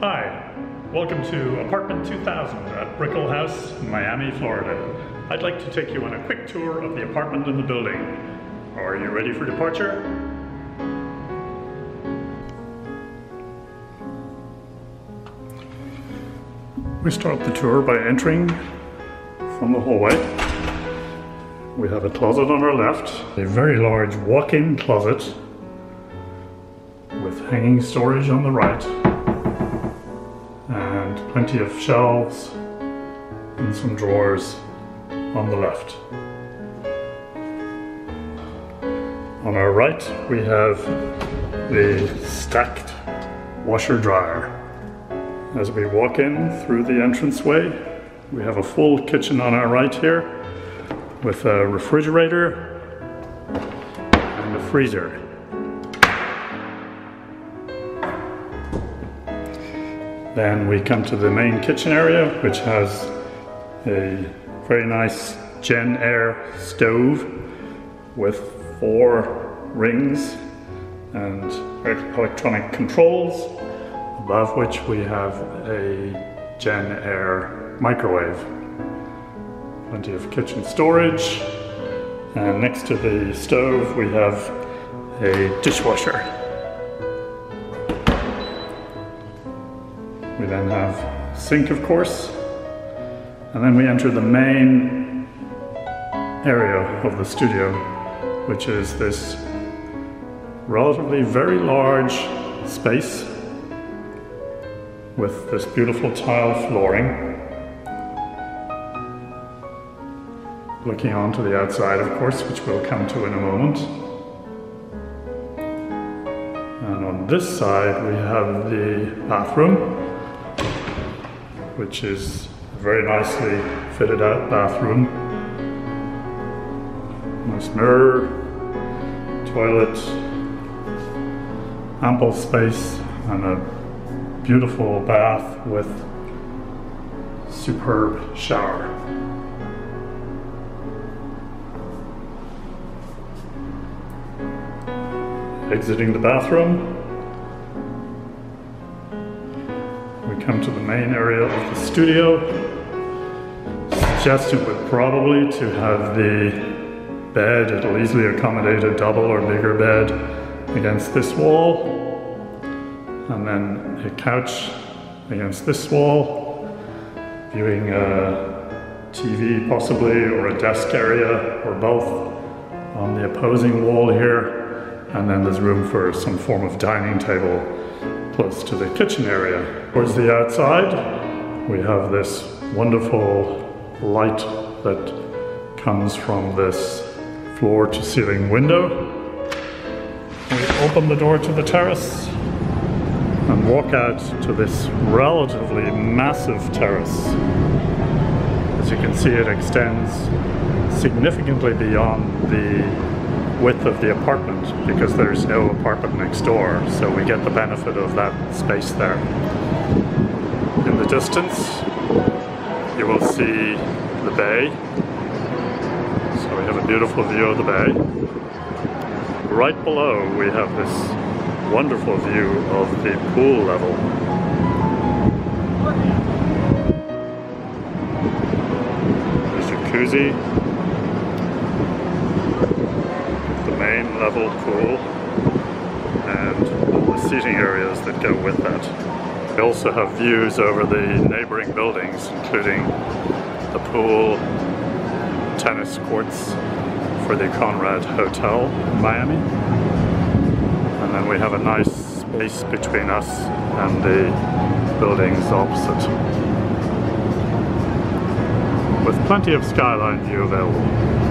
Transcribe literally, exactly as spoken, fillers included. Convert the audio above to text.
Hi, welcome to Apartment two thousand at Brickell House in Miami, Florida. I'd like to take you on a quick tour of the apartment and the building. Are you ready for departure? We start the tour by entering from the hallway. We have a closet on our left, a very large walk-in closet with hanging storage on the right. Plenty of shelves and some drawers on the left. On our right, we have the stacked washer-dryer. As we walk in through the entranceway, we have a full kitchen on our right here with a refrigerator and a freezer. Then we come to the main kitchen area, which has a very nice Jenn-Air stove with four rings and electronic controls, above which we have a Jenn-Air microwave. Plenty of kitchen storage, and next to the stove we have a dishwasher. We then have sink, of course, and then we enter the main area of the studio, which is this relatively very large space with this beautiful tile flooring, looking onto the outside, of course, which we'll come to in a moment. And on this side we have the bathroom, which is a very nicely fitted out bathroom. Nice mirror, toilet, ample space, and a beautiful bath with superb shower. Exiting the bathroom, come to the main area of the studio. Suggested would probably to have the bed, it'll easily accommodate a double or bigger bed, against this wall, and then a couch against this wall, viewing a T V possibly, or a desk area, or both on the opposing wall here, and then there's room for some form of dining table close to the kitchen area. Towards the outside, we have this wonderful light that comes from this floor to ceiling window. We open the door to the terrace and walk out to this relatively massive terrace. As you can see, it extends significantly beyond the width of the apartment, because there's no apartment next door, so we get the benefit of that space there. In the distance you will see the bay, so we have a beautiful view of the bay. Right below we have this wonderful view of the pool level. There's a jacuzzi, main level pool, and all the seating areas that go with that. We also have views over the neighboring buildings, including the pool, tennis courts for the Conrad Hotel in Miami, and then we have a nice space between us and the buildings opposite, with plenty of skyline view available.